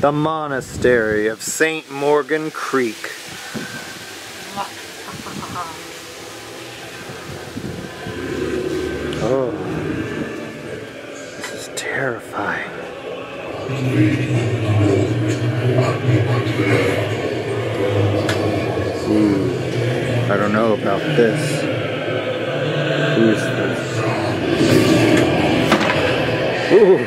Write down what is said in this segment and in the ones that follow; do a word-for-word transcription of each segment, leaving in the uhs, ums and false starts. the Monastery of Saint Morgan Creek. Oh, this is terrifying. Ooh, I don't know about this. Who is this? Ooh.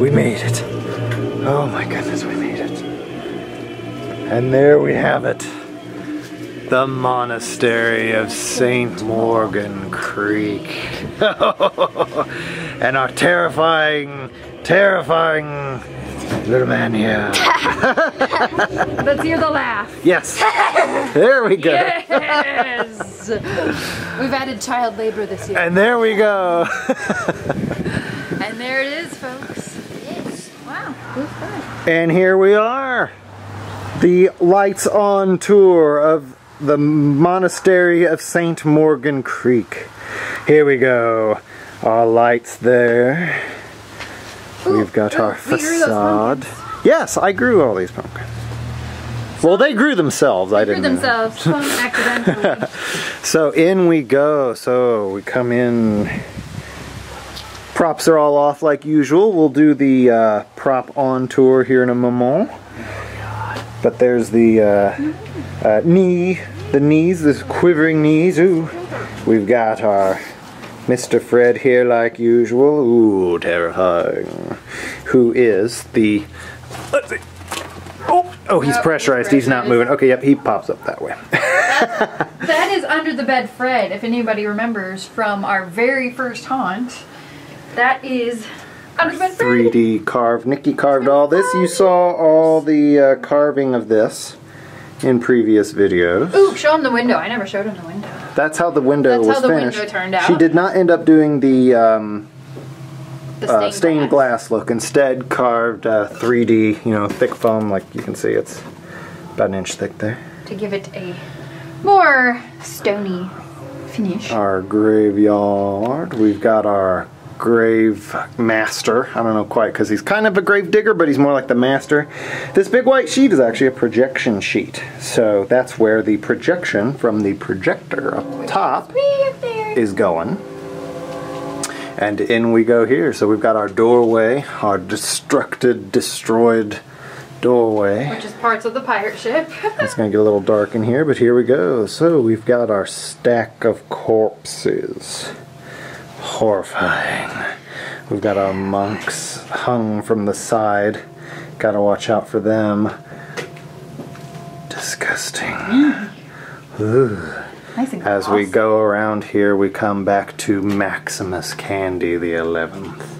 We made it. Oh my goodness, we made it. And there we have it. The Monastery of Saint Morgan Creek. And our terrifying, terrifying little man here. Let's hear the laugh. Yes. There we go. Yes. We've added child labor this year. And there we go. And there it is, folks. And here we are, the lights on tour of the Monastery of Saint Morgan Creek. Here we go, our lights there. Ooh, We've got our facade. Yes, I grew all these pumpkins. So well, they grew themselves. They I didn't. Grew themselves, accidentally. So in we go. So we come in. Props are all off like usual. We'll do the uh, prop on tour here in a moment. But there's the uh, uh, knee, the knees, the quivering knees. Ooh, we've got our Mister Fred here like usual. Ooh, terrifying. Who is the? Let's see. Oh, oh, he's oh, pressurized. He's, he's not moving. Okay, yep, he pops up that way. That is under the bed, Fred. If anybody remembers from our very first haunt. That is three D carved. Nikki carved all this. You saw all the uh, carving of this in previous videos. Ooh, show him the window. I never showed him the window. That's how the window That's was how the finished. Window turned out. She did not end up doing the um, the stained, uh, stained glass. glass look. Instead, carved uh, three D, you know, thick foam. Like you can see, it's about an inch thick there. To give it a more stony finish. Our graveyard. We've got our grave master. I don't know quite, because he's kind of a grave digger, but he's more like the master. This big white sheet is actually a projection sheet. So that's where the projection from the projector up top is going. And in we go here. So we've got our doorway, our destructed, destroyed doorway. Which is parts of the pirate ship. It's going to get a little dark in here, but here we go. So we've got our stack of corpses. Horrifying. We've got our monks hung from the side. Gotta watch out for them. Disgusting. Ooh. As we go around here, we come back to Maximus Candy the eleventh,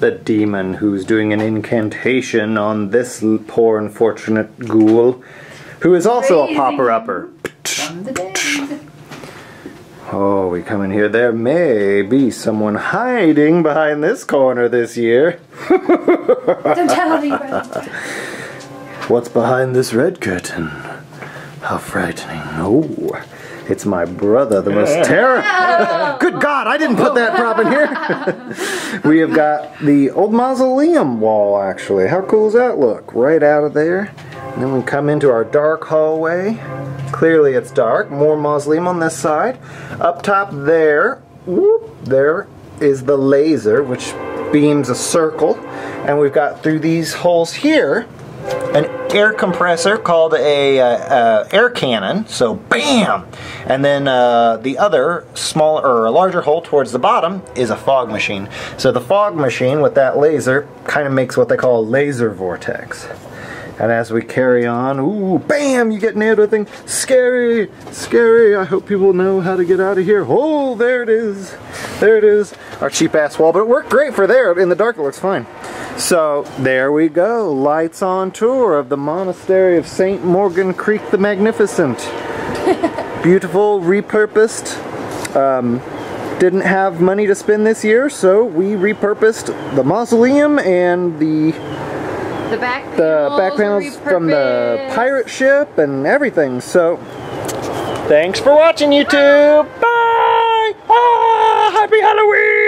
the demon who's doing an incantation on this poor unfortunate ghoul, who is also a popper-upper. Oh, we come in here. There may be someone hiding behind this corner this year. Don't tell me. What's behind this red curtain? How frightening. Oh. It's my brother, the most terrible. Good God, I didn't put that prop in here. We have got the old mausoleum wall, actually. How cool does that look? Right out of there. And then we come into our dark hallway. Clearly it's dark. More mausoleum on this side. Up top there, whoop, there is the laser, which beams a circle. And we've got through these holes here, an air compressor called a uh, uh, air cannon, so bam! And then uh, the other, smaller or a larger hole towards the bottom is a fog machine. So the fog machine with that laser kind of makes what they call a laser vortex. And as we carry on, ooh, bam! You get near to a thing. Scary, scary. I hope people know how to get out of here. Oh, there it is. There it is. Our cheap ass wall, but it worked great for there. In the dark, it looks fine. So there we go. Lights on tour of the Monastery of Saint Morgan Creek the Magnificent. Beautiful, repurposed. Um, didn't have money to spend this year, so we repurposed the mausoleum and the. The back panels, the back panels from the pirate ship and everything. So, thanks for watching, YouTube. Bye. Bye. Ah, happy Halloween.